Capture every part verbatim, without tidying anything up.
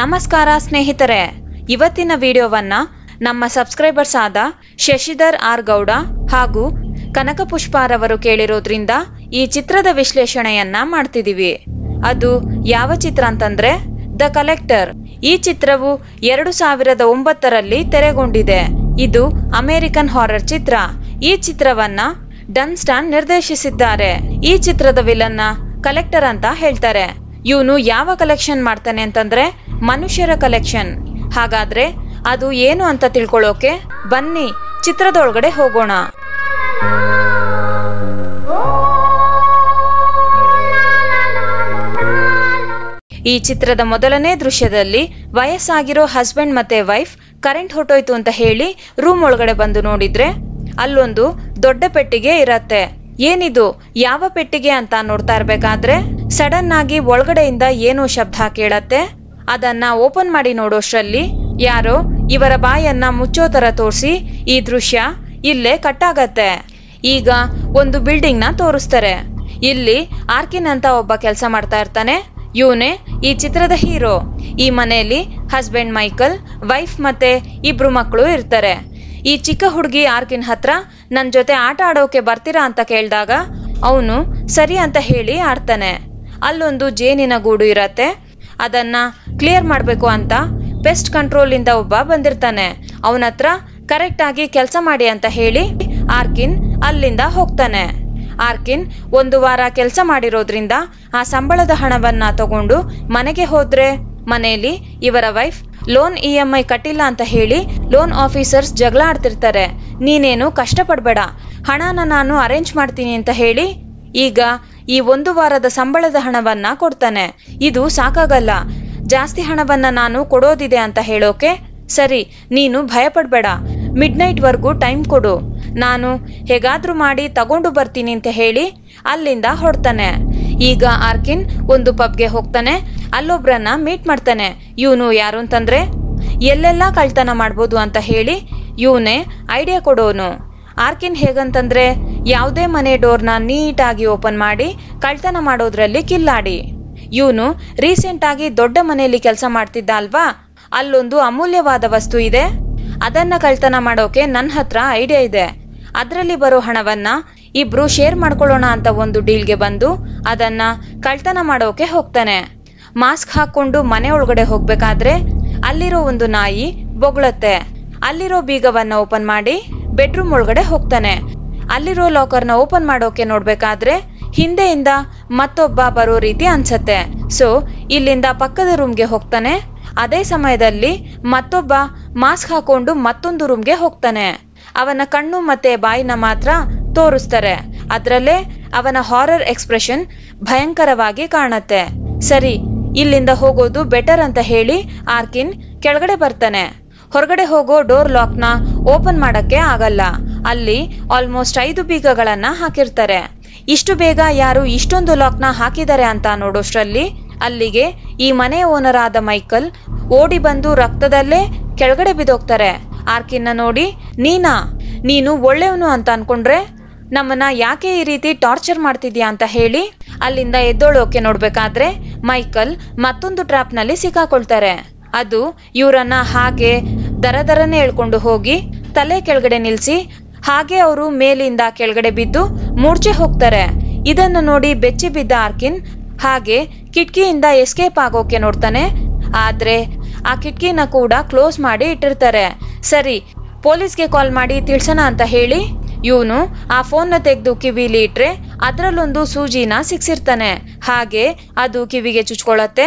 ನಮಸ್ಕಾರ ಸ್ನೇಹಿತರೆ, ಇವತ್ತಿನ ವಿಡಿಯೋವನ್ನ ನಮ್ಮ ಸಬ್ಸ್ಕ್ರೈಬರ್ಸ್ ಆದ ಶಶಿಧರ್ ಆರ್ ಗೌಡ ಹಾಗೂ ಕನಕಪುಷ್ಪರವರು ಕೇಳಿರೋದ್ರಿಂದ ಈ ಚಿತ್ರದ ವಿಶ್ಲೇಷಣೆಯನ್ನ ಮಾಡ್ತಿದೀವಿ. ಅದು ಯಾವ ಚಿತ್ರ ಅಂತಂದ್ರೆ ದ ಕಲೆಕ್ಟರ್. ಈ ಚಿತ್ರವು ಎರಡು ಸಾವಿರದ ಒಂಬತ್ತರಲ್ಲಿ ತೆರೆಗೊಂಡಿದೆ. ಇದು ಅಮೆರಿಕನ್ ಹಾರರ್ ಚಿತ್ರ. ಈ ಚಿತ್ರವನ್ನ ಡನ್ ಸ್ಟಾನ್ ನಿರ್ದೇಶಿಸಿದ್ದಾರೆ. ಈ ಚಿತ್ರದ ವಿಲನ್ನ ಕಲೆಕ್ಟರ್ ಅಂತ ಹೇಳ್ತಾರೆ. ಇವನು ಯಾವ ಕಲೆಕ್ಷನ್ ಮಾಡ್ತಾನೆ ಅಂತಂದ್ರೆ ಮನುಷ್ಯರ ಕಲೆಕ್ಷನ್. ಹಾಗಾದ್ರೆ ಅದು ಏನು ಅಂತ ತಿಳ್ಕೊಳ್ಳೋಕೆ ಬನ್ನಿ ಚಿತ್ರದೊಳಗಡೆ ಹೋಗೋಣ. ಈ ಚಿತ್ರದ ಮೊದಲನೇ ದೃಶ್ಯದಲ್ಲಿ ವಯಸ್ಸಾಗಿರೋ ಹಸ್ಬೆಂಡ್ ಮತ್ತೆ ವೈಫ್ ಕರೆಂಟ್ ಹೊಟ್ಟೋಯ್ತು ಅಂತ ಹೇಳಿ ರೂಮ್ ಒಳಗಡೆ ಬಂದು ನೋಡಿದ್ರೆ ಅಲ್ಲೊಂದು ದೊಡ್ಡ ಪೆಟ್ಟಿಗೆ ಇರತ್ತೆ. ಏನಿದು, ಯಾವ ಪೆಟ್ಟಿಗೆ ಅಂತ ನೋಡ್ತಾ ಇರ್ಬೇಕಾದ್ರೆ ಸಡನ್ ಆಗಿ ಒಳಗಡೆಯಿಂದ ಏನೋ ಶಬ್ದ ಕೇಳತ್ತೆ. ಅದನ್ನ ಓಪನ್ ಮಾಡಿ ನೋಡೋಷ್ರಲ್ಲಿ ಯಾರೋ ಇವರ ಬಾಯನ್ನ ಮುಚ್ಚೋ ತರ ತೋರಿಸಿ ಈ ದೃಶ್ಯ ಇಲ್ಲೇ ಕಟ್ ಆಗತ್ತೆ. ಈಗ ಒಂದು ಬಿಲ್ಡಿಂಗ್ ನ ತೋರಿಸ್ತಾರೆ. ಇಲ್ಲಿ ಆರ್ಕಿನ್ ಅಂತ ಒಬ್ಬ ಕೆಲಸ ಮಾಡ್ತಾ ಇರ್ತಾನೆ. ಇವನೇ ಈ ಚಿತ್ರದ ಹೀರೋ. ಈ ಮನೆಯಲ್ಲಿ ಹಸ್ಬೆಂಡ್ ಮೈಕಲ್, ವೈಫ್ ಮತ್ತೆ ಇಬ್ರು ಮಕ್ಕಳು ಇರ್ತಾರೆ. ಈ ಚಿಕ್ಕ ಹುಡುಗಿ ಆರ್ಕಿನ್ ಹತ್ರ ನನ್ ಜೊತೆ ಆಟ ಆಡೋಕೆ ಬರ್ತೀರಾ ಅಂತ ಕೇಳಿದಾಗ ಅವನು ಸರಿ ಅಂತ ಹೇಳಿ ಆಡ್ತಾನೆ. ಅಲ್ಲೊಂದು ಜೇನಿನ ಗೂಡು ಇರತ್ತೆ. ಅದನ್ನ ಕ್ಲಿಯರ್ ಮಾಡ್ಬೇಕು ಅಂತ ಪೆಸ್ಟ್ ಕಂಟ್ರೋಲ್ ಇಂದ ಒಬ್ಬ ಬಂದಿರ್ತಾನೆ. ಅವನ ಹತ್ರ ಕರೆಕ್ಟ್ ಆಗಿ ಕೆಲಸ ಮಾಡಿ ಅಂತ ಹೇಳಿ ಆರ್ಕಿನ್ ಅಲ್ಲಿಂದ ಹೋಗ್ತಾನೆ. ಆರ್ಕಿನ್ ಒಂದು ವಾರ ಕೆಲಸ ಮಾಡಿರೋದ್ರಿಂದ ಆ ಸಂಬಳದ ಹಣವನ್ನ ತಗೊಂಡು ಮನೆಗೆ ಹೋದ್ರೆ ಮನೆಯಲ್ಲಿ ಇವರ wife loan E M I ಕಟ್ಟಿಲ್ಲ ಅಂತ ಹೇಳಿ ಲೋನ್ ಆಫೀಸರ್ಸ್ ಜಗಳ ಆಡ್ತಿರ್ತಾರೆ. ನೀನೇನು ಕಷ್ಟ ಪಡ್ಬೇಡ, ಹಣನ ನಾನು ಅರೇಂಜ್ ಮಾಡ್ತೀನಿ ಅಂತ ಹೇಳಿ ಈಗ ಈ ಒಂದು ವಾರದ ಸಂಬಳದ ಹಣವನ್ನ ಕೊಡ್ತಾನೆ. ಇದು ಸಾಕಾಗಲ್ಲ, ಜಾಸ್ತಿ ಹಣವನ್ನ ನಾನು ಕೊಡೋದಿದೆ ಅಂತ ಹೇಳೋಕೆ ಸರಿ ನೀನು ಭಯ ಪಡ್ಬೇಡ, ಮಿಡ್ ನೈಟ್ ವರ್ಗೂ ಟೈಮ್ ಕೊಡು, ನಾನು ಹೇಗಾದ್ರೂ ಮಾಡಿ ತಗೊಂಡು ಬರ್ತೀನಿ ಅಂತ ಹೇಳಿ ಅಲ್ಲಿಂದ ಹೊರಡ್ತಾನೆ. ಈಗ ಆರ್ಕಿನ್ ಒಂದು ಪಬ್ಗೆ ಹೋಗ್ತಾನೆ. ಅಲ್ಲೊಬ್ರನ್ನ ಮೀಟ್ ಮಾಡ್ತಾನೆ. ಇವನು ಯಾರು ಅಂತಂದ್ರೆ ಎಲ್ಲೆಲ್ಲಾ ಕಳ್ತನ ಮಾಡ್ಬೋದು ಅಂತ ಹೇಳಿ ಇವನೇ ಐಡಿಯಾ ಕೊಡೋನು. ಆರ್ಕಿನ್ ಹೇಗಂತಂದ್ರೆ ಯಾವುದೇ ಮನೆ ಡೋರ್ನ ನೀಟಾಗಿ ಓಪನ್ ಮಾಡಿ ಕಳ್ತನ ಮಾಡೋದ್ರಲ್ಲಿ ಕಿಲ್ಲಾಡಿ. ಇವನು ರೀಸೆಂಟ್ ಆಗಿ ದೊಡ್ಡ ಮನೆಯಲ್ಲಿ ಕೆಲಸ ಮಾಡ್ತಿದ್ದ ಅಲ್ವಾ, ಅಲ್ಲೊಂದು ಅಮೂಲ್ಯವಾದ ವಸ್ತು ಇದೆ, ಅದನ್ನ ಕಳ್ತನ ಮಾಡೋಕೆ ನನ್ನ ಹತ್ರ ಐಡಿಯಾ ಇದೆ, ಅದರಲ್ಲಿ ಬರೋ ಹಣವನ್ನ ಇಬ್ರು ಶೇರ್ ಮಾಡ್ಕೊಳ್ಳೋಣ ಅಂತ ಒಂದು ಡೀಲ್ಗೆ ಬಂದು ಅದನ್ನ ಕಳ್ತನ ಮಾಡೋಕೆ ಹೋಗ್ತಾನೆ. ಮಾಸ್ಕ್ ಹಾಕೊಂಡು ಮನೆ ಒಳಗಡೆ ಹೋಗ್ಬೇಕಾದ್ರೆ ಅಲ್ಲಿರೋ ಒಂದು ನಾಯಿ ಬೊಗಳತ್ತೆ. ಅಲ್ಲಿರೋ ಬೀಗವನ್ನ ಓಪನ್ ಮಾಡಿ ಬೆಡ್ರೂಮ್ ಒಳಗಡೆ ಹೋಗ್ತಾನೆ. ಅಲ್ಲಿರೋ ಲಾಕರ್ನ ಓಪನ್ ಮಾಡೋಕೆ ನೋಡ್ಬೇಕಾದ್ರೆ ಹಿಂದೆಯಿಂದ ಮತ್ತೊಬ್ಬ ಬರೋ ರೀತಿ ಅನ್ಸತ್ತೆ. ಸೊ ಇಲ್ಲಿಂದ ಪಕ್ಕದ ರೂಮ್ಗೆ ಹೋಗ್ತಾನೆ. ಅದೇ ಸಮಯದಲ್ಲಿ ಮತ್ತೊಬ್ಬ ಮಾಸ್ಕ್ ಹಾಕೊಂಡು ಮತ್ತೊಂದು ರೂಮ್ಗೆ ಹೋಗ್ತಾನೆ. ಅವನ ಕಣ್ಣು ಮತ್ತೆ ಬಾಯಿನ ಮಾತ್ರ ತೋರಿಸ್ತಾರೆ. ಅದ್ರಲ್ಲೇ ಅವನ ಹಾರರ್ ಎಕ್ಸ್ಪ್ರೆಷನ್ ಭಯಂಕರವಾಗಿ ಕಾಣತ್ತೆ. ಸರಿ, ಇಲ್ಲಿಂದ ಹೋಗೋದು ಬೆಟರ್ ಅಂತ ಹೇಳಿ ಆರ್ಕಿನ್ ಕೆಳಗಡೆ ಬರ್ತಾನೆ. ಹೊರಗಡೆ ಹೋಗೋ ಡೋರ್ ಲಾಕ್ ನ ಓಪನ್ ಮಾಡಕ್ಕೆ ಆಗಲ್ಲ, ಅಲ್ಲಿ ಆಲ್ಮೋಸ್ಟ್ ಐದು ಬೀಗಗಳನ್ನ ಹಾಕಿರ್ತಾರೆ. ಇಷ್ಟು ಬೇಗ ಯಾರು ಇಷ್ಟೊಂದು ಲಾಕ್ ನ ಹಾಕಿದ್ದಾರೆ ಅಂತ ನೋಡೋಷ್ಟ್ರಲ್ಲಿ ಅಲ್ಲಿಗೆ ಈ ಮನೆ ಓನರ್ ಆದ ಮೈಕಲ್ ಓಡಿ ಬಂದು ರಕ್ತದಲ್ಲೇ ಕೆಳಗಡೆ ಬಿದ್ದೋಗ್ತಾರೆ. ಆರ್ಕಿನ್ನ ನೋಡಿ ನೀನಾ, ನೀನು ಒಳ್ಳೆಯವನು ಅಂತ ಅನ್ಕೊಂಡ್ರೆ ನಮ್ಮನ್ನ ಯಾಕೆ ಈ ರೀತಿ ಟಾರ್ಚರ್ ಮಾಡ್ತಿದ್ಯಾ ಅಂತ ಹೇಳಿ ಅಲ್ಲಿಂದ ಎದ್ದೋಳೋಕೆ ನೋಡ್ಬೇಕಾದ್ರೆ ಮೈಕಲ್ ಮತ್ತೊಂದು ಟ್ರಾಪ್ ನಲ್ಲಿ ಸಿಕ್ಕಾಕೊಳ್ತಾರೆ. ಅದು ಇವರನ್ನ ಹಾಗೆ ದರ ದರನೆ ಎಳ್ಕೊಂಡು ಹೋಗಿ ತಲೆ ಕೆಳಗಡೆ ನಿಲ್ಸಿ ಹಾಗೆ ಅವರು ಮೇಲಿಂದ ಕೆಳಗಡೆ ಬಿದ್ದು ಮೂರ್ಛೆ ಹೋಗ್ತಾರೆ. ಇದನ್ನು ನೋಡಿ ಬೆಚ್ಚಿ ಬಿದ್ದ ಆರ್ಕಿನ್ ಹಾಗೆ ಕಿಟಕಿಯಿಂದ ಎಸ್ಕೇಪ್ ಆಗೋಕೆ ನೋಡ್ತಾನೆ. ಆದ್ರೆ ಆ ಕಿಟಕಿನ ಕೂಡ ಕ್ಲೋಸ್ ಮಾಡಿ ಇಟ್ಟಿರ್ತಾರೆ. ಸರಿ, ಪೊಲೀಸ್ಗೆ ಕಾಲ್ ಮಾಡಿ ತಿಳ್ಸೋಣ ಅಂತ ಹೇಳಿ ಇವನು ಆ ಫೋನ್ ನ ತೆಗೆದು ಕಿವಿಲಿ ಇಟ್ರೆ ಅದ್ರಲ್ಲೊಂದು ಸೂಜಿನ ಸಿಕ್ಸಿರ್ತಾನೆ. ಹಾಗೆ ಅದು ಕಿವಿಗೆ ಚುಚ್ಕೊಳತ್ತೆ.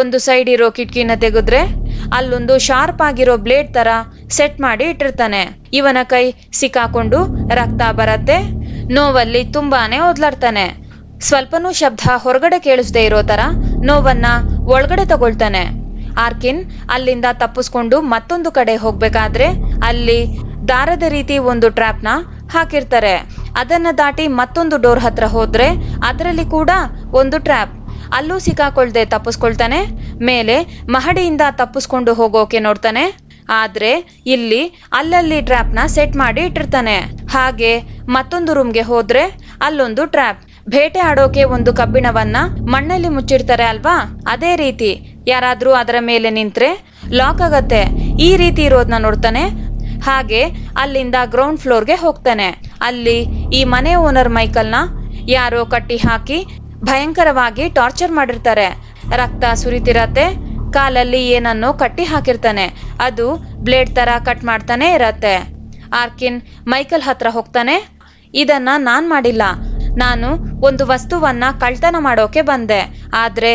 ಒಂದು ಸೈಡ್ ಇರೋ ಕಿಟಕಿನ ತೆಗೆದ್ರೆ ಅಲ್ಲೊಂದು ಶಾರ್ಪ್ ಆಗಿರೋ ಬ್ಲೇಡ್ ತರ ಸೆಟ್ ಮಾಡಿ ಇಟ್ಟಿರ್ತಾನೆ. ಇವನ ಕೈ ಸಿಕ್ಕಾಕೊಂಡು ರಕ್ತ ಬರತ್ತೆ. ನೋವಲ್ಲಿ ತುಂಬಾನೇ ಒದ್ಲಾಡ್ತಾನೆ. ಸ್ವಲ್ಪನೂ ಶಬ್ದ ಹೊರಗಡೆ ಕೇಳಿಸದೆ ಇರೋ ತರ ನೋವನ್ನ ಒಳಗಡೆ ತಗೊಳ್ತಾನೆ. ಆರ್ಕಿನ್ ಅಲ್ಲಿಂದ ತಪ್ಪಿಸ್ಕೊಂಡು ಮತ್ತೊಂದು ಕಡೆ ಹೋಗ್ಬೇಕಾದ್ರೆ ಅಲ್ಲಿ ದಾರದ ರೀತಿ ಒಂದು ಟ್ರ್ಯಾಪ್ ನ ಹಾಕಿರ್ತಾರೆ. ಅದನ್ನ ದಾಟಿ ಮತ್ತೊಂದು ಡೋರ್ ಹತ್ರ ಹೋದ್ರೆ ಅದರಲ್ಲಿ ಕೂಡ ಒಂದು ಟ್ರ್ಯಾಪ್, ಅಲ್ಲೂ ಸಿಕ್ಕಾಕೊಳ್ದೆ ತಪ್ಪಿಸ್ಕೊಳ್ತಾನೆ. ಮೇಲೆ ಮಹಡಿಯಿಂದ ತಪ್ಪಿಸ್ಕೊಂಡು ಹೋಗೋಕೆ ನೋಡ್ತಾನೆ. ಆದ್ರೆ ಇಲ್ಲಿ ಅಲ್ಲಲ್ಲಿ ಟ್ರ್ಯಾಪ್ ನ ಸೆಟ್ ಮಾಡಿ ಇಟ್ಟಿರ್ತಾನೆ. ಹಾಗೆ ಮತ್ತೊಂದು ರೂಮ್ಗೆ ಹೋದ್ರೆ ಅಲ್ಲೊಂದು ಟ್ರ್ಯಾಪ್, ಬೇಟೆ ಆಡೋಕೆ ಒಂದು ಕಬ್ಬಿಣವನ್ನ ಮಣ್ಣಲ್ಲಿ ಮುಚ್ಚಿರ್ತಾರೆ ಅಲ್ವಾ, ಅದೇ ರೀತಿ ಯಾರಾದರೂ ಅದರ ಮೇಲೆ ನಿಂತ್ರೆ ಲಾಕ್ ಆಗುತ್ತೆ. ಈ ರೀತಿ ಇರೋದನ್ನ ನೋಡ್ತಾನೆ. ಹಾಗೆ ಅಲ್ಲಿಂದ ಗ್ರೌಂಡ್ ಫ್ಲೋರ್ಗೆ ಹೋಗ್ತಾನೆ. ಅಲ್ಲಿ ಈ ಮನೆ ಓನರ್ ಮೈಕಲ್ನ ಯಾರೋ ಕಟ್ಟಿ ಹಾಕಿ ಭಯಂಕರವಾಗಿ ಟಾರ್ಚರ್ ಮಾಡಿರ್ತಾರೆ. ರಕ್ತ ಸುರಿತಿರತ್ತೆ, ಕಾಲಲ್ಲಿ ಏನನ್ನೋ ಕಟ್ಟಿ ಹಾಕಿರ್ತಾನೆ, ಅದು ಬ್ಲೇಡ್ ತರ ಕಟ್ ಮಾಡ್ತಾನೆ ಇರತ್ತೆ. ಆರ್ಕಿನ್ ಮೈಕಲ್ ಹತ್ರ ಹೋಗ್ತಾನೆ. ಇದನ್ನ ನಾನ್ ಮಾಡಿಲ್ಲ, ನಾನು ಒಂದು ವಸ್ತುವನ್ನ ಕಳ್ತನ ಮಾಡೋಕೆ ಬಂದೆ, ಆದ್ರೆ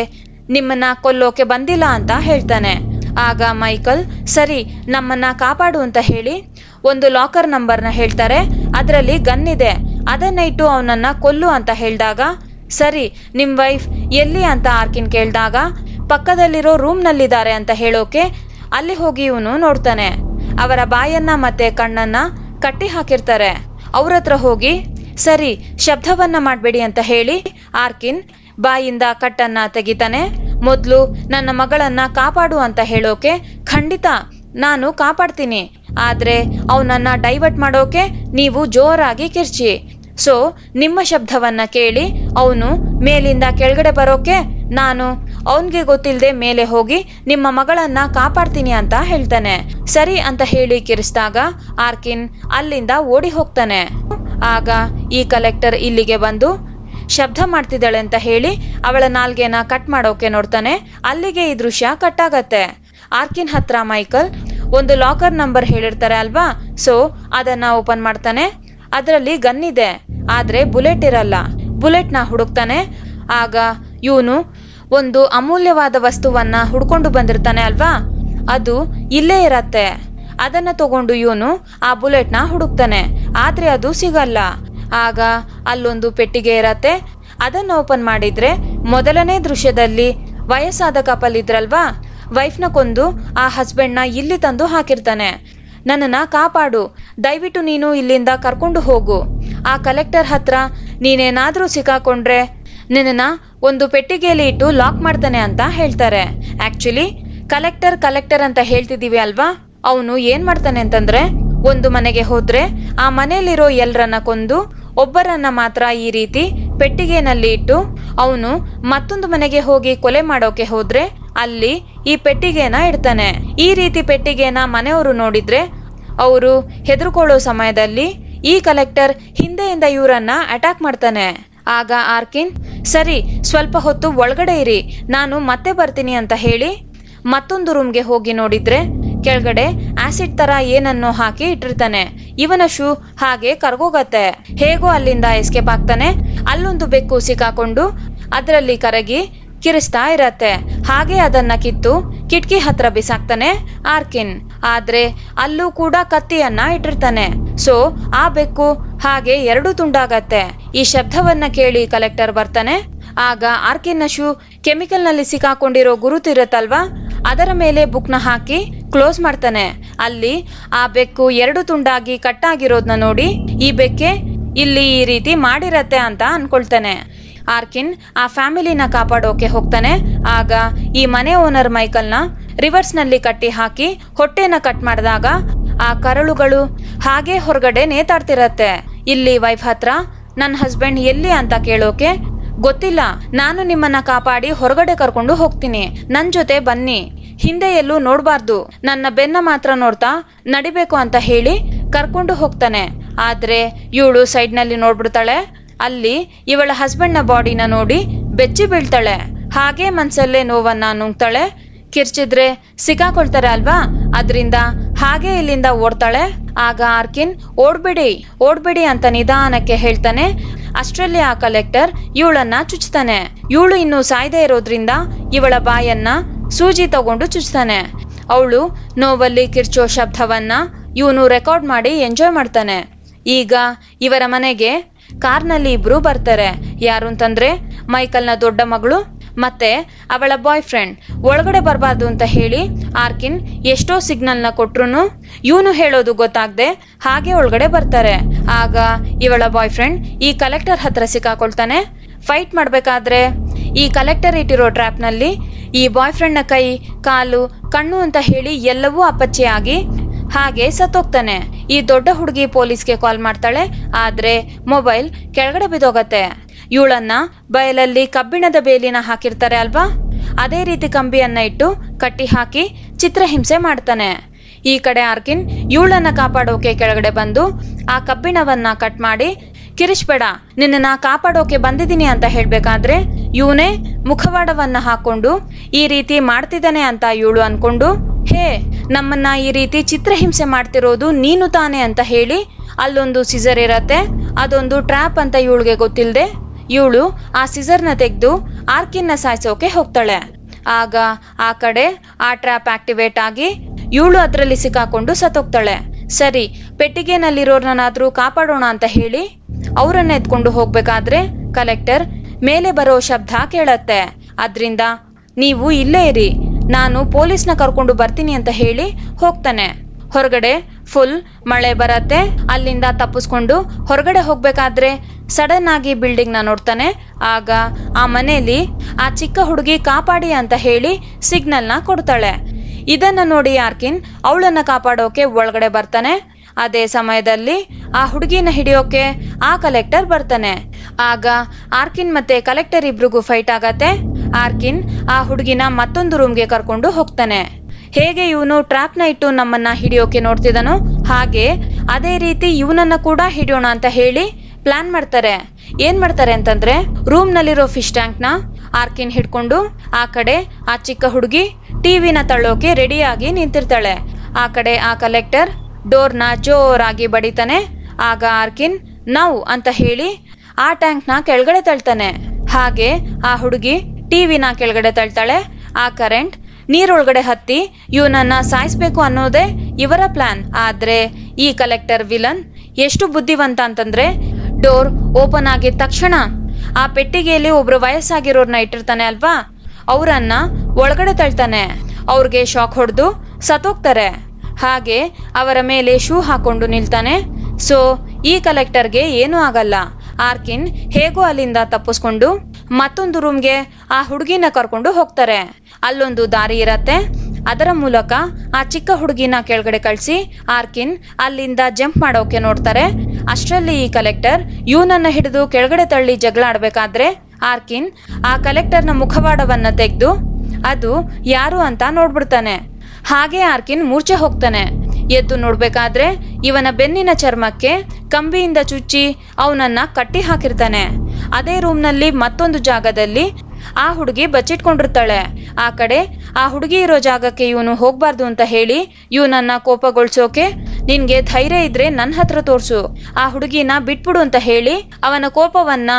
ನಿಮ್ಮನ್ನ ಕೊಲ್ಲೋಕೆ ಬಂದಿಲ್ಲ ಅಂತ ಹೇಳ್ತಾನೆ. ಆಗ ಮೈಕಲ್ ಸರಿ ನಮ್ಮನ್ನ ಕಾಪಾಡು ಅಂತ ಹೇಳಿ ಒಂದು ಲಾಕರ್ ನಂಬರ್ನ ಹೇಳ್ತಾರೆ. ಅದರಲ್ಲಿ ಗನ್ ಇದೆ, ಅದನ್ನ ಇಟ್ಟು ಅವನನ್ನ ಕೊಲ್ಲು ಅಂತ ಹೇಳಿದಾಗ ಸರಿ ನಿಮ್ ವೈಫ್ ಎಲ್ಲಿ ಅಂತ ಆರ್ಕಿನ್ ಕೇಳಿದಾಗ ಪಕ್ಕದಲ್ಲಿರೋ ರೂಮ್ ನಲ್ಲಿದ್ದಾರೆ ಅಂತ ಹೇಳೋಕೆ ಅಲ್ಲಿ ಹೋಗಿ ಇವನು ನೋಡ್ತಾನೆ. ಅವರ ಬಾಯನ್ನ ಮತ್ತೆ ಕಣ್ಣನ್ನ ಕಟ್ಟಿ ಹಾಕಿರ್ತಾರೆ. ಅವ್ರ ಹತ್ರ ಹೋಗಿ ಸರಿ ಶಬ್ದವನ್ನ ಮಾಡಬೇಡಿ ಅಂತ ಹೇಳಿ ಆರ್ಕಿನ್ ಬಾಯಿಂದ ಕಟ್ಟನ್ನ ತೆಗಿತಾನೆ. ಮೊದ್ಲು ನನ್ನ ಮಗಳನ್ನ ಕಾಪಾಡು ಅಂತ ಹೇಳೋಕೆ ಖಂಡಿತ ನಾನು ಕಾಪಾಡ್ತೀನಿ, ಆದ್ರೆ ಅವನನ್ನ ಡೈವರ್ಟ್ ಮಾಡೋಕೆ ನೀವು ಜೋರಾಗಿ ಕಿರ್ಚಿ, ಸೊ ನಿಮ್ಮ ಶಬ್ದವನ್ನ ಕೇಳಿ ಅವನು ಮೇಲಿಂದ ಕೆಳಗಡೆ ಬರೋಕೆ ನಾನು ಅವನ್ಗೆ ಗೊತ್ತಿಲ್ಲದೆ ಮೇಲೆ ಹೋಗಿ ನಿಮ್ಮ ಮಗಳನ್ನ ಕಾಪಾಡ್ತೀನಿ ಅಂತ ಹೇಳ್ತಾನೆ. ಸರಿ ಅಂತ ಹೇಳಿ ಕಿರಿಸಿದಾಗ ಆರ್ಕಿನ್ ಅಲ್ಲಿಂದ ಓಡಿ ಹೋಗ್ತಾನೆ. ಆಗ ಈ ಕಲೆಕ್ಟರ್ ಇಲ್ಲಿಗೆ ಬಂದು ಶಬ್ದ ಮಾಡ್ತಿದ್ದಾಳೆ ಅಂತ ಹೇಳಿ ಅವಳ ನಾಲ್ಗೆನ ಕಟ್ ಮಾಡೋಕೆ ನೋಡ್ತಾನೆ. ಅಲ್ಲಿಗೆ ಈ ದೃಶ್ಯ ಕಟ್ ಆಗತ್ತೆ. ಆರ್ಕಿನ್ ಹತ್ರ ಮೈಕಲ್ ಒಂದು ಲಾಕರ್ ನಂಬರ್ ಹೇಳಿರ್ತಾರೆ ಅಲ್ವಾ, ಸೊ ಅದನ್ನ ಓಪನ್ ಮಾಡ್ತಾನೆ. ಅದರಲ್ಲಿ ಗನ್ ಇದೆ, ಆದ್ರೆ ಬುಲೆಟ್ ಇರಲ್ಲ. ಬುಲೆಟ್ ನ ಹುಡುಕ್ತಾನೆ. ಆಗ ಇವನು ಒಂದು ಅಮೂಲ್ಯವಾದ ವಸ್ತುವನ್ನ ಹುಡ್ಕೊಂಡು ಬಂದಿರ್ತಾನೆ ಅಲ್ವಾ, ಅದು ಇಲ್ಲೇ ಇರತ್ತೆ. ಅದನ್ನ ತಗೊಂಡು ಇವನು ಆ ಬುಲೆಟ್ ನ ಹುಡುಕ್ತಾನೆ, ಆದ್ರೆ ಅದು ಸಿಗಲ್ಲ. ಆಗ ಅಲ್ಲೊಂದು ಪೆಟ್ಟಿಗೆ ಇರತ್ತೆ, ಅದನ್ನ ಓಪನ್ ಮಾಡಿದ್ರೆ ಮೊದಲನೇ ದೃಶ್ಯದಲ್ಲಿ ವಯಸ್ಸಾದ ಕಪಲ್ ಇದ್ರಲ್ವಾ, ವೈಫ್ನ ಕೊಂದು ಆ ಹಸ್ಬೆಂಡ್ ನ ಇಲ್ಲಿ ತಂದು ಹಾಕಿರ್ತಾನೆ. ನನ್ನನ್ನ ಕಾಪಾಡು, ದಯವಿಟ್ಟು ನೀನು ಇಲ್ಲಿಂದ ಕರ್ಕೊಂಡು ಹೋಗು, ಆ ಕಲೆಕ್ಟರ್ ಹತ್ರ ನೀನೇನಾದ್ರೂ ಸಿಕ್ಕಾಕೊಂಡ್ರೆ ನಿನ್ನ ಒಂದು ಪೆಟ್ಟಿಗೆಯಲ್ಲಿ ಇಟ್ಟು ಲಾಕ್ ಮಾಡ್ತಾನೆ ಅಂತ ಹೇಳ್ತಾರೆ. ಆಕ್ಚುಲಿ ಕಲೆಕ್ಟರ್ ಕಲೆಕ್ಟರ್ ಅಂತ ಹೇಳ್ತಿದೀವಿ ಅಲ್ವಾ, ಅವನು ಏನ್ ಮಾಡ್ತಾನೆ ಅಂತಂದ್ರೆ ಒಂದು ಮನೆಗೆ ಹೋದ್ರೆ ಆ ಮನೆಯಲ್ಲಿರೋ ಎಲ್ರನ್ನ ಕೊಂದು ಒಬ್ಬರನ್ನ ಮಾತ್ರ ಈ ರೀತಿ ಪೆಟ್ಟಿಗೆನಲ್ಲಿ ಇಟ್ಟು ಅವನು ಮತ್ತೊಂದು ಮನೆಗೆ ಹೋಗಿ ಕೊಲೆ ಮಾಡೋಕೆ ಹೋದ್ರೆ ಅಲ್ಲಿ ಈ ಪೆಟ್ಟಿಗೆನ ಇಡ್ತಾನೆ. ಈ ರೀತಿ ಪೆಟ್ಟಿಗೆನ ಮನೆಯವರು ನೋಡಿದ್ರೆ ಅವರು ಹೆದರ್ಕೊಳ್ಳೋ ಸಮಯದಲ್ಲಿ ಈ ಕಲೆಕ್ಟರ್ ಹಿಂದೆಯಿಂದ ಇವರನ್ನ ಅಟ್ಯಾಕ್ ಮಾಡ್ತಾನೆ. ಆಗ ಆರ್ಕಿನ್ ಸರಿ ಸ್ವಲ್ಪ ಹೊತ್ತು ಒಳಗಡೆ ಇರಿ, ನಾನು ಮತ್ತೆ ಬರ್ತೀನಿ ಅಂತ ಹೇಳಿ ಮತ್ತೊಂದು ರೂಮ್ಗೆ ಹೋಗಿ ನೋಡಿದ್ರೆ ಕೆಳಗಡೆ ಆಸಿಡ್ ತರ ಏನನ್ನೋ ಹಾಕಿ ಇಟ್ಟಿರ್ತಾನೆ. ಇವನ ಶೂ ಹಾಗೆ ಕರಗೋಗತ್ತೆ. ಹೇಗೋ ಅಲ್ಲಿಂದ ಎಸ್ಕೇಪ್ ಆಗ್ತಾನೆ. ಅಲ್ಲೊಂದು ಬೆಕ್ಕು ಸಿಕ್ಕಾಕೊಂಡು ಅದರಲ್ಲಿ ಕರಗಿ ಕಿರಿಸ್ತಾ ಇರತ್ತೆ. ಹಾಗೆ ಅದನ್ನ ಕಿತ್ತು ಕಿಟಕಿ ಹತ್ರ ಬಿಸಾಕ್ತಾನೆ ಆರ್ಕಿನ್, ಆದ್ರೆ ಅಲ್ಲೂ ಕೂಡ ಕತ್ತಿಯನ್ನ ಇಟ್ಟಿರ್ತಾನೆ. ಸೊ ಆ ಬೆಕ್ಕು ಹಾಗೆ ಎರಡು ತುಂಡಾಗತ್ತೆ. ಈ ಶಬ್ದವನ್ನ ಕೇಳಿ ಕಲೆಕ್ಟರ್ ಬರ್ತಾನೆ. ಆಗ ಆರ್ಕಿನ್ ಶೂ ಕೆಮಿಕಲ್ ನಲ್ಲಿ ಸಿಕ್ಕಾಕೊಂಡಿರೋ ಗುರುತಿರತ್ತಲ್ವಾ, ಅದರ ಮೇಲೆ ಬುಕ್ ನ ಹಾಕಿ ಕ್ಲೋಸ್ ಮಾಡ್ತಾನೆ. ಅಲ್ಲಿ ಆ ಬೆಕ್ಕು ಎರಡು ತುಂಡಾಗಿ ಕಟ್ಟಾಗಿರೋದನ್ನ ನೋಡಿ ಈ ಬೆಕ್ಕೆ ಇಲ್ಲಿ ಈ ರೀತಿ ಮಾಡಿರತ್ತೆ ಅಂತ ಅನ್ಕೊಳ್ತಾನೆ. ಆರ್ಕಿನ್ ಆ ಫ್ಯಾಮಿಲಿನ ಕಾಪಾಡೋಕೆ ಹೋಗ್ತಾನೆ. ಆಗ ಈ ಮನೆ ಓನರ್ ಮೈಕಲ್ ನ ರಿವರ್ಸ್ ನಲ್ಲಿ ಕಟ್ಟಿ ಹಾಕಿ ಹೊಟ್ಟೆನ ಕಟ್ ಮಾಡಿದಾಗ ಆ ಕರಳುಗಳು ಹಾಗೆ ಹೊರಗಡೆ ನೇತಾಡ್ತಿರತ್ತೆ. ಇಲ್ಲಿ ವೈಫ್ ಹತ್ರ ನನ್ ಹಸ್ಬೆಂಡ್ ಎಲ್ಲಿ ಅಂತ ಕೇಳೋಕೆ ಗೊತ್ತಿಲ್ಲ, ನಾನು ನಿಮ್ಮನ್ನ ಕಾಪಾಡಿ ಹೊರಗಡೆ ಕರ್ಕೊಂಡು ಹೋಗ್ತೀನಿ, ನನ್ ಜೊತೆ ಬನ್ನಿ, ಹಿಂದೆ ಎಲ್ಲೂ ನೋಡ್ಬಾರ್ದು, ನನ್ನ ಬೆನ್ನ ಮಾತ್ರ ನೋಡ್ತಾ ನಡಿಬೇಕು ಅಂತ ಹೇಳಿ ಕರ್ಕೊಂಡು ಹೋಗ್ತಾನೆ. ಆದ್ರೆ ಇವಳು ಸೈಡ್ ನಲ್ಲಿ ನೋಡ್ಬಿಡ್ತಾಳೆ. ಅಲ್ಲಿ ಇವಳ ಹಸ್ಬೆಂಡ್ ನ ಬಾಡಿನ ನೋಡಿ ಬೆಚ್ಚಿ ಬೀಳ್ತಾಳೆ. ಹಾಗೆ ಮನ್ಸಲ್ಲೇ ನೋವನ್ನ ನುಂಗ್ತಾಳೆ. ಕಿರ್ಚಿದ್ರೆ ಸಿಕ್ಕಾಕೊಳ್ತಾರೆ ಅಲ್ವಾ, ಅದ್ರಿಂದ ಹಾಗೆ ಇಲ್ಲಿಂದ ಓಡ್ತಾಳೆ. ಆಗ ಆರ್ಕಿನ್ ಓಡ್ಬಿಡಿ ಓಡ್ಬಿಡಿ ಅಂತ ನಿಧಾನಕ್ಕೆ ಹೇಳ್ತಾನೆ. ಅಷ್ಟ್ರಲ್ಲಿ ಆ ಕಲೆಕ್ಟರ್ ಇವಳನ್ನ ಚುಚ್ತಾನೆ. ಇವಳು ಇನ್ನು ಸಾಯ್ದೇ ಇರೋದ್ರಿಂದ ಇವಳ ಬಾಯನ್ನ ಸೂಜಿ ತಗೊಂಡು ಚುಚ್ತಾನೆ. ಅವಳು ನೋವಲ್ಲಿ ಕಿರ್ಚೋ ಶಬ್ದವನ್ನ ಇವನು ರೆಕಾರ್ಡ್ ಮಾಡಿ ಎಂಜಾಯ್ ಮಾಡ್ತಾನೆ. ಈಗ ಇವರ ಮನೆಗೆ ಕಾರ್ನಲ್ಲಿ ಇಬ್ರು ಬರ್ತಾರೆ. ಯಾರು ಅಂತಂದ್ರೆ ಮೈಕಲ್ನ ದೊಡ್ಡ ಮಗಳು ಮತ್ತೆ ಅವಳ ಬಾಯ್ ಫ್ರೆಂಡ್. ಒಳಗಡೆ ಬರಬಾರ್ದು ಅಂತ ಹೇಳಿ ಆರ್ಕಿನ್ ಎಷ್ಟೋ ಸಿಗ್ನಲ್ ನ ಕೊಟ್ರು ಇವನು ಹೇಳೋದು ಗೊತ್ತಾಗದೆ ಹಾಗೆ ಒಳಗಡೆ ಬರ್ತಾರೆ. ಆಗ ಇವಳ ಬಾಯ್ ಫ್ರೆಂಡ್ ಈ ಕಲೆಕ್ಟರ್ ಹತ್ರ ಸಿಕ್ಕಾಕೊಳ್ತಾನೆ. ಫೈಟ್ ಮಾಡ್ಬೇಕಾದ್ರೆ ಈ ಕಲೆಕ್ಟರ್ ಇಟ್ಟಿರೋ ಟ್ರ್ಯಾಪ್ ನಲ್ಲಿ ಈ ಬಾಯ್ ಫ್ರೆಂಡ್ ನ ಕೈ ಕಾಲು ಕಣ್ಣು ಅಂತ ಹೇಳಿ ಎಲ್ಲವೂ ಅಪಚ್ಚೆಯಾಗಿ ಹಾಗೆ ಸತ್ತೋಗ್ತಾನೆ. ಈ ದೊಡ್ಡ ಹುಡುಗಿ ಪೊಲೀಸ್ಗೆ ಕಾಲ್ ಮಾಡ್ತಾಳೆ, ಆದ್ರೆ ಮೊಬೈಲ್ ಕೆಳಗಡೆ ಬಿದ್ದೋಗತ್ತೆ. ಇವಳನ್ನ ಬಯಲಲ್ಲಿ ಕಬ್ಬಿಣದ ಬೇಲಿನ ಹಾಕಿರ್ತಾರೆ ಅಲ್ವಾ, ಅದೇ ರೀತಿ ಕಂಬಿಯನ್ನ ಇಟ್ಟು ಕಟ್ಟಿ ಹಾಕಿ ಚಿತ್ರಹಿಂಸೆ ಮಾಡ್ತಾನೆ. ಈ ಕಡೆ ಆರ್ಕಿನ್ ಇವಳನ್ನ ಕಾಪಾಡೋಕೆ ಕೆಳಗಡೆ ಬಂದು ಆ ಕಬ್ಬಿಣವನ್ನ ಕಟ್ ಮಾಡಿ, ಕಿರಿಶ್ಬೇಡ, ನಿನ್ನನ್ನ ಕಾಪಾಡೋಕೆ ಬಂದಿದ್ದೀನಿ ಅಂತ ಹೇಳ್ಬೇಕಾದ್ರೆ ಇವನೇ ಮುಖವಾಡವನ್ನ ಹಾಕೊಂಡು ಈ ರೀತಿ ಮಾಡ್ತಿದ್ದಾನೆ ಅಂತ ಇವಳು ಅನ್ಕೊಂಡು, ಹೇ ನಮ್ಮನ್ನ ಈ ರೀತಿ ಚಿತ್ರಹಿಂಸೆ ಮಾಡ್ತಿರೋದು ನೀನು ತಾನೆ ಅಂತ ಹೇಳಿ ಅಲ್ಲೊಂದು ಸಿಜರ್ ಇರತ್ತೆ, ಅದೊಂದು ಟ್ರ್ಯಾಪ್ ಅಂತ ಇವಳಿಗೆ ಗೊತ್ತಿಲ್ಲದೆ ಇವಳು ಆ ಸಿಜರ್ನ ತೆಗೆದು ಆರ್ಕಿನ್ನ ಸಾಯಿಸೋಕೆ ಹೋಗ್ತಾಳೆ. ಆಗ ಆ ಕಡೆ ಆ ಟ್ರ್ಯಾಪ್ ಆಕ್ಟಿವೇಟ್ ಆಗಿ ಇವಳು ಅದರಲ್ಲಿ ಸಿಕ್ಕಾಕೊಂಡು ಸತ್ತೋಗ್ತಾಳೆ. ಸರಿ, ಪೆಟ್ಟಿಗೆನಲ್ಲಿರೋರ್ನಾದ್ರೂ ಕಾಪಾಡೋಣ ಅಂತ ಹೇಳಿ ಅವರನ್ನ ಎತ್ಕೊಂಡು ಹೋಗ್ಬೇಕಾದ್ರೆ ಕಲೆಕ್ಟರ್ ಮೇಲೆ ಬರೋ ಶಬ್ದ ಕೇಳತ್ತೆ. ಅದ್ರಿಂದ ನೀವು ಇಲ್ಲೇ ಇರಿ, ನಾನು ಪೊಲೀಸ್ನ ಕರ್ಕೊಂಡು ಬರ್ತೀನಿ ಅಂತ ಹೇಳಿ ಹೋಗ್ತಾನೆ. ಹೊರಗಡೆ ಫುಲ್ ಮಳೆ ಬರತ್ತೆ. ಅಲ್ಲಿಂದ ತಪ್ಪಿಸ್ಕೊಂಡು ಹೊರಗಡೆ ಹೋಗ್ಬೇಕಾದ್ರೆ ಸಡನ್ ಆಗಿ ಬಿಲ್ಡಿಂಗ್ ನ ನೋಡ್ತಾನೆ. ಆಗ ಆ ಮನೆಯಲ್ಲಿ ಆ ಚಿಕ್ಕ ಹುಡುಗಿ ಕಾಪಾಡಿ ಅಂತ ಹೇಳಿ ಸಿಗ್ನಲ್ ನ ಕೊಡ್ತಾಳೆ. ಇದನ್ನ ನೋಡಿ ಆರ್ಕಿನ್ ಅವಳನ್ನ ಕಾಪಾಡೋಕೆ ಒಳಗಡೆ ಬರ್ತಾನೆ. ಅದೇ ಸಮಯದಲ್ಲಿ ಆ ಹುಡುಗಿನ ಹಿಡಿಯೋಕೆ ಆ ಕಲೆಕ್ಟರ್ ಬರ್ತಾನೆ. ಆಗ ಆರ್ಕಿನ್ ಮತ್ತೆ ಕಲೆಕ್ಟರ್ ಇಬ್ರಿಗೂ ಫೈಟ್ ಆಗತ್ತೆ. ಆರ್ಕಿನ್ ಆ ಹುಡುಗಿನ ಮತ್ತೊಂದು ರೂಮ್ಗೆ ಕರ್ಕೊಂಡು ಹೋಗ್ತಾನೆ. ಹೇಗೆ ಇವನು ಟ್ರಾಪ್ನ ಇಟ್ಟು ನಮ್ಮನ್ನ ಹಿಡಿಯೋಕೆ ನೋಡ್ತಿದ್ದಾನೋ ಹಾಗೆ ಅದೇ ರೀತಿ ಇವನನ್ನ ಕೂಡ ಹಿಡಿಯೋಣ ಅಂತ ಹೇಳಿ ಪ್ಲಾನ್ ಮಾಡ್ತಾರೆ. ಏನ್ ಮಾಡ್ತಾರೆ ಅಂತಂದ್ರೆ, ರೂಮ್ ನಲ್ಲಿರೋ ಫಿಶ್ ಟ್ಯಾಂಕ್ ನ ಆರ್ಕಿನ್ ಹಿಡ್ಕೊಂಡು ಆ ಕಡೆ ಆ ಚಿಕ್ಕ ಹುಡುಗಿ ಟಿವಿನ ತಳ್ಳೋಕೆ ರೆಡಿಯಾಗಿ ನಿಂತಿರ್ತಾಳೆ. ಆ ಕಡೆ ಆ ಕಲೆಕ್ಟರ್ ಡೋರ್ನ ಜೋರಾಗಿ ಬಡಿತಾನೆ. ಆಗ ಆರ್ಕಿನ್ ನೌ ಅಂತ ಹೇಳಿ ಆ ಟ್ಯಾಂಕ್ ನ ಕೆಳಗಡೆ ತಳ್ತಾನೆ. ಹಾಗೆ ಆ ಹುಡುಗಿ ಟಿವಿನ ಕೆಳಗಡೆ ತಳ್ತಾಳೆ. ಆ ಕರೆಂಟ್ ನೀರೊಳಗಡೆ ಹತ್ತಿ ಇವನನ್ನ ಸಾಯಿಸ್ಬೇಕು ಅನ್ನೋದೇ ಇವರ ಪ್ಲಾನ್. ಆದ್ರೆ ಈ ಕಲೆಕ್ಟರ್ ವಿಲನ್ ಎಷ್ಟು ಬುದ್ಧಿವಂತ ಅಂತಂದ್ರೆ, ಡೋರ್ ಓಪನ್ ಆಗಿದ ತಕ್ಷಣ ಆ ಪೆಟ್ಟಿಗೆಯಲ್ಲಿ ಒಬ್ರು ವಯಸ್ಸಾಗಿರೋರ್ನ ಇಟ್ಟಿರ್ತಾನೆ ಅಲ್ವಾ, ಅವರನ್ನ ಒಳಗಡೆ ತಳ್ತಾನೆ. ಅವ್ರಿಗೆ ಶಾಕ್ ಹೊಡೆದು ಸತ್ತೋಗ್ತಾರೆ. ಹಾಗೆ ಅವರ ಮೇಲೆ ಶೂ ಹಾಕೊಂಡು ನಿಲ್ತಾನೆ. ಸೊ ಈ ಕಲೆಕ್ಟರ್ಗೆ ಏನೂ ಆಗಲ್ಲ. ಆರ್ಕಿನ್ ಹೇಗೋ ಅಲ್ಲಿಂದ ತಪ್ಪಿಸ್ಕೊಂಡು ಮತ್ತೊಂದು ರೂಮ್ಗೆ ಆ ಹುಡುಗಿನ ಕರ್ಕೊಂಡು ಹೋಗ್ತಾರೆ. ಅಲ್ಲೊಂದು ದಾರಿ ಇರತ್ತೆ. ಅದರ ಮೂಲಕ ಆ ಚಿಕ್ಕ ಹುಡುಗಿನ ಕೆಳಗಡೆ ಕಳಿಸಿ ಆರ್ಕಿನ್ ಅಲ್ಲಿಂದ ಜಂಪ್ ಮಾಡೋಕೆ ನೋಡ್ತಾರೆ. ಅಷ್ಟರಲ್ಲಿ ಈ ಕಲೆಕ್ಟರ್ ಇವನನ್ನ ಹಿಡಿದು ಕೆಳಗಡೆ ತಳ್ಳಿ ಜಗಳ ಆಡ್ಬೇಕಾದ್ರೆ ಆರ್ಕಿನ್ ಆ ಕಲೆಕ್ಟರ್ನ ಮುಖವಾಡವನ್ನ ತೆಗೆದು ಅದು ಯಾರು ಅಂತ ನೋಡ್ಬಿಡ್ತಾನೆ. ಹಾಗೆ ಆರ್ಕಿನ್ ಮೂರ್ಛೆ ಹೋಗ್ತಾನೆ. ಎದ್ದು ನೋಡ್ಬೇಕಾದ್ರೆ ಇವನ ಬೆನ್ನಿನ ಚರ್ಮಕ್ಕೆ ಕಂಬಿಯಿಂದ ಚುಚ್ಚಿ ಅವನನ್ನ ಕಟ್ಟಿ ಹಾಕಿರ್ತಾನೆ. ಅದೇ ರೂಮ್ ನಲ್ಲಿ ಮತ್ತೊಂದು ಜಾಗದಲ್ಲಿ ಆ ಹುಡುಗಿ ಬಚ್ಚಿಟ್ಕೊಂಡಿರ್ತಾಳೆ. ಆ ಕಡೆ ಆ ಹುಡುಗಿ ಇರೋ ಜಾಗಕ್ಕೆ ಇವನು ಹೋಗ್ಬಾರ್ದು ಅಂತ ಹೇಳಿ ಇವನನ್ನ ಕೋಪಗೊಳ್ಸೋಕೆ, ನಿನ್ಗೆ ಧೈರ್ಯ ಇದ್ರೆ ನನ್ನ ಹತ್ರ ತೋರ್ಸು, ಆ ಹುಡುಗಿನ ಬಿಟ್ಬಿಡು ಅಂತ ಹೇಳಿ ಅವನ ಕೋಪವನ್ನ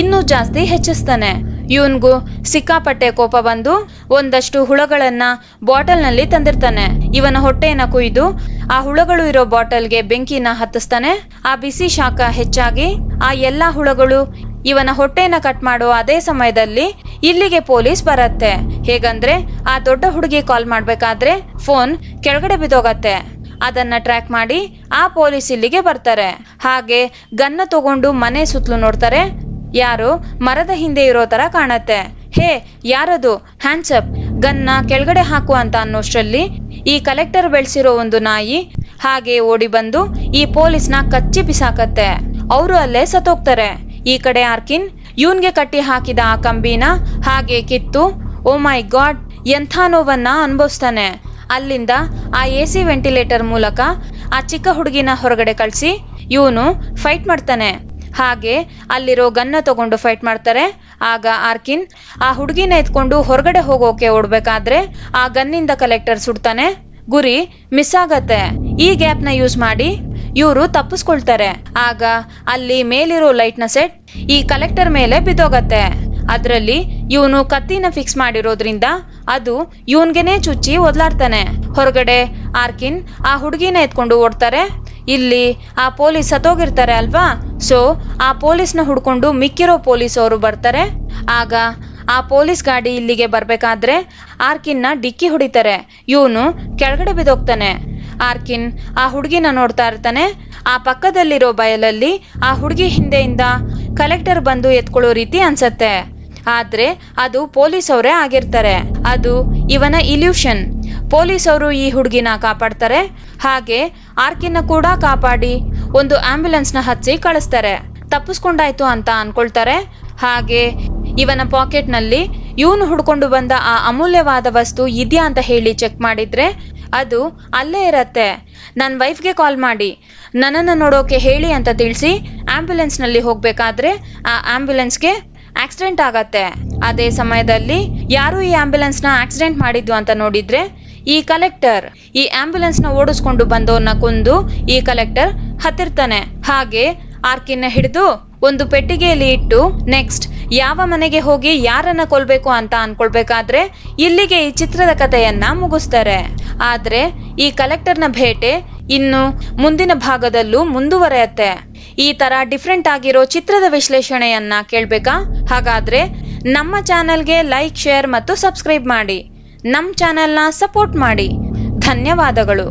ಇನ್ನೂ ಜಾಸ್ತಿ ಹೆಚ್ಚಿಸ್ತಾನೆ. ಇವನ್ಗೂ ಸಿಕ್ಕಾಪಟ್ಟೆ ಕೋಪ ಬಂದು ಒಂದಷ್ಟು ಹುಳಗಳನ್ನ ಬಾಟಲ್ ನಲ್ಲಿ ತಂದಿರ್ತಾನೆ. ಇವನ ಹೊಟ್ಟೆಯನ್ನ ಕುಯ್ದು ಆ ಹುಳಗಳು ಇರೋ ಬಾಟಲ್ಗೆ ಬೆಂಕಿನ ಹತ್ತಿಸ್ತಾನೆ. ಆ ಬಿಸಿ ಶಾಖ ಹೆಚ್ಚಾಗಿ ಆ ಎಲ್ಲಾ ಹುಳಗಳು ಇವನ ಹೊಟ್ಟೆಯನ್ನ ಕಟ್ ಮಾಡೋ ಅದೇ ಸಮಯದಲ್ಲಿ ಇಲ್ಲಿಗೆ ಪೊಲೀಸ್ ಬರತ್ತೆ. ಹೇಗಂದ್ರೆ ಆ ದೊಡ್ಡ ಹುಡುಗಿ ಕಾಲ್ ಮಾಡ್ಬೇಕಾದ್ರೆ ಫೋನ್ ಕೆಳಗಡೆ ಬಿದ್ದೋಗತ್ತೆ. ಅದನ್ನ ಟ್ರ್ಯಾಕ್ ಮಾಡಿ ಆ ಪೊಲೀಸ್ ಇಲ್ಲಿಗೆ ಬರ್ತಾರೆ. ಹಾಗೆ ಗನ್ನ ತಗೊಂಡು ಮನೆ ಸುತ್ತಲೂ ನೋಡ್ತಾರೆ. ಯಾರೋ ಮರದ ಹಿಂದೆ ಇರೋ ತರ ಕಾಣತ್ತೆ. ಹೇ ಯಾರದು, ಹ್ಯಾಂಡ್ಸ್ ಅಪ್, ಗನ್ನ ಕೆಳಗಡೆ ಹಾಕು ಅಂತ ಅನ್ನೋಷ್ಟರಲ್ಲಿ ಈ ಕಲೆಕ್ಟರ್ ಬೆಳೆಸಿರೋ ಒಂದು ನಾಯಿ ಹಾಗೆ ಓಡಿ ಬಂದು ಈ ಪೊಲೀಸ್ನ ಕಚ್ಚಿ ಬಿಸಾಕತ್ತೆ. ಅವರು ಅಲ್ಲೇ ಸತ್ತೋಗ್ತಾರೆ. ಈ ಕಡೆ ಆರ್ಕಿನ್ ಇವನ್ಗೆ ಕಟ್ಟಿ ಹಾಕಿದ ಆ ಕಂಬಿನ ಹಾಗೆ ಕಿತ್ತು ಓ ಮೈ ಗಾಡ್ ಎಂಥ ನೋವನ್ನ ಅನುಭವಿಸ್ತಾನೆ. ಅಲ್ಲಿಂದ ಆ ಎ ಸಿ ವೆಂಟಿಲೇಟರ್ ಮೂಲಕ ಆ ಚಿಕ್ಕ ಹುಡುಗಿನ ಹೊರಗಡೆ ಕಳಿಸಿ ಇವನು ಫೈಟ್ ಮಾಡ್ತಾನೆ. ಹಾಗೆ ಅಲ್ಲಿರೋ ಗನ್ನ ತಗೊಂಡು ಫೈಟ್ ಮಾಡ್ತಾರೆ. ಆಗ ಆರ್ಕಿನ್ ಆ ಹುಡುಗಿನ ಎತ್ಕೊಂಡು ಹೊರಗಡೆ ಹೋಗೋಕೆ ಓಡ್ಬೇಕಾದ್ರೆ ಆ ಗನ್ನಿಂದ ಕಲೆಕ್ಟರ್ ಸುಡ್ತಾನೆ. ಗುರಿ ಮಿಸ್ ಆಗತ್ತೆ. ಈ ಗ್ಯಾಪ್ ನ ಯೂಸ್ ಮಾಡಿ ಇವರು ತಪ್ಪಿಸ್ಕೊಳ್ತಾರೆ. ಆಗ ಅಲ್ಲಿ ಮೇಲಿರೋ ಲೈಟ್ ನ ಸೆಟ್ ಈ ಕಲೆಕ್ಟರ್ ಮೇಲೆ ಬಿದ್ದೋಗತ್ತೆ. ಅದ್ರಲ್ಲಿ ಇವನು ಕತ್ತಿನ ಫಿಕ್ಸ್ ಮಾಡಿರೋದ್ರಿಂದ ಅದು ಇವನ್ಗೆನೆ ಚುಚ್ಚಿ ಒದ್ಲಾಡ್ತಾನೆ. ಹೊರಗಡೆ ಆರ್ಕಿನ್ ಆ ಹುಡುಗಿನ ಎತ್ಕೊಂಡು ಓಡ್ತಾರೆ. ಇಲ್ಲಿ ಆ ಪೊಲೀಸ್ ಸತ್ತೋಗಿರ್ತಾರೆ ಅಲ್ವಾ, ಸೊ ಆ ಪೊಲೀಸ್ನ ಹುಡ್ಕೊಂಡು ಮಿಕ್ಕಿರೋ ಪೊಲೀಸ್ ಅವರು ಬರ್ತಾರೆ. ಆಗ ಆ ಪೊಲೀಸ್ ಗಾಡಿ ಇಲ್ಲಿಗೆ ಬರ್ಬೇಕಾದ್ರೆ ಆರ್ಕಿನ್ನ ಡಿಕ್ಕಿ ಹೊಡಿತಾರೆ. ಇವನು ಕೆಳಗಡೆ ಬಿದ್ದೋಗ್ತಾನೆ. ಆರ್ಕಿನ್ ಆ ಹುಡುಗಿನ ನೋಡ್ತಾ ಇರ್ತಾನೆ. ಆ ಪಕ್ಕದಲ್ಲಿರೋ ಬಯಲಲ್ಲಿ ಆ ಹುಡುಗಿ ಹಿಂದೆಯಿಂದ ಕಲೆಕ್ಟರ್ ಬಂದು ಎತ್ಕೊಳ್ಳೋ ರೀತಿ ಅನ್ಸತ್ತೆ. ಆದ್ರೆ ಅದು ಪೊಲೀಸ್ ಅವರೇ ಆಗಿರ್ತಾರೆ. ಅದು ಇವನ ಇಲ್ಯೂಷನ್. ಪೊಲೀಸ್ ಅವರು ಈ ಹುಡುಗಿನ ಕಾಪಾಡ್ತಾರೆ. ಹಾಗೆ ಆರ್ಕಿನ್ನ ಕೂಡ ಕಾಪಾಡಿ ಒಂದು ಆಂಬ್ಯುಲೆನ್ಸ್ ನ ಹಚ್ಚಿ ಕಳಿಸ್ತಾರೆ. ತಪ್ಪಿಸ್ಕೊಂಡಾಯ್ತು ಅಂತ ಅನ್ಕೊಳ್ತಾರೆ. ಹಾಗೆ ಇವನ ಪಾಕೆಟ್ ನಲ್ಲಿ ಇವನು ಹುಡುಕೊಂಡು ಬಂದ ಆ ಅಮೂಲ್ಯವಾದ ವಸ್ತು ಇದೆಯಾ ಅಂತ ಹೇಳಿ ಚೆಕ್ ಮಾಡಿದ್ರೆ ಅದು ಅಲ್ಲೇ ಇರತ್ತೆ. ನನ್ನ ವೈಫ್ಗೆ ಕಾಲ್ ಮಾಡಿ ನನ್ನನ್ನು ನೋಡೋಕೆ ಹೇಳಿ ಅಂತ ತಿಳಿಸಿ ಆಂಬ್ಯುಲೆನ್ಸ್ನಲ್ಲಿ ಹೋಗ್ಬೇಕಾದ್ರೆ ಆ ಆಂಬ್ಯುಲೆನ್ಸ್ಗೆ ಆಕ್ಸಿಡೆಂಟ್ ಆಗತ್ತೆ. ಅದೇ ಸಮಯದಲ್ಲಿ ಯಾರು ಈ ಆಂಬ್ಯುಲೆನ್ಸ್ನ ಆಕ್ಸಿಡೆಂಟ್ ಮಾಡಿದ್ವು ಅಂತ ನೋಡಿದ್ರೆ ಈ ಕಲೆಕ್ಟರ್ ಈ ಆಂಬ್ಯುಲೆನ್ಸ್ನ ಓಡಿಸ್ಕೊಂಡು ಬಂದವನ್ನ ಕೊಂದು ಈ ಕಲೆಕ್ಟರ್ ಹತ್ತಿರ್ತಾನೆ. ಹಾಗೆ ಆರ್ಕಿನ ಹಿಡಿದು ಒಂದು ಪೆಟ್ಟಿಗೆಯಲ್ಲಿ ಇಟ್ಟು ನೆಕ್ಸ್ಟ್ ಯಾವ ಮನೆಗೆ ಹೋಗಿ ಯಾರನ್ನ ಕೊಲ್ಬೇಕು ಅಂತ ಅನ್ಕೊಳ್ಬೇಕಾದ್ರೆ ಇಲ್ಲಿಗೆ ಈ ಚಿತ್ರದ ಕಥೆಯನ್ನ ಮುಗಿಸ್ತಾರೆ. ಆದ್ರೆ ಈ ಕಲೆಕ್ಟರ್ನ ಭೇಟೆ ಇನ್ನು ಮುಂದಿನ ಭಾಗದಲ್ಲೂ ಮುಂದುವರೆಯುತ್ತೆ. ಈ ತರ ಡಿಫ್ರೆಂಟ್ ಆಗಿರೋ ಚಿತ್ರದ ವಿಶ್ಲೇಷಣೆಯನ್ನ ಕೇಳ್ಬೇಕಾ? ಹಾಗಾದ್ರೆ ನಮ್ಮ ಚಾನೆಲ್ಗೆ ಲೈಕ್, ಶೇರ್ ಮತ್ತು ಸಬ್ಸ್ಕ್ರೈಬ್ ಮಾಡಿ. ನಮ್ಮ ಚಾನೆಲ್ನ ಸಪೋರ್ಟ್ ಮಾಡಿ. ಧನ್ಯವಾದಗಳು.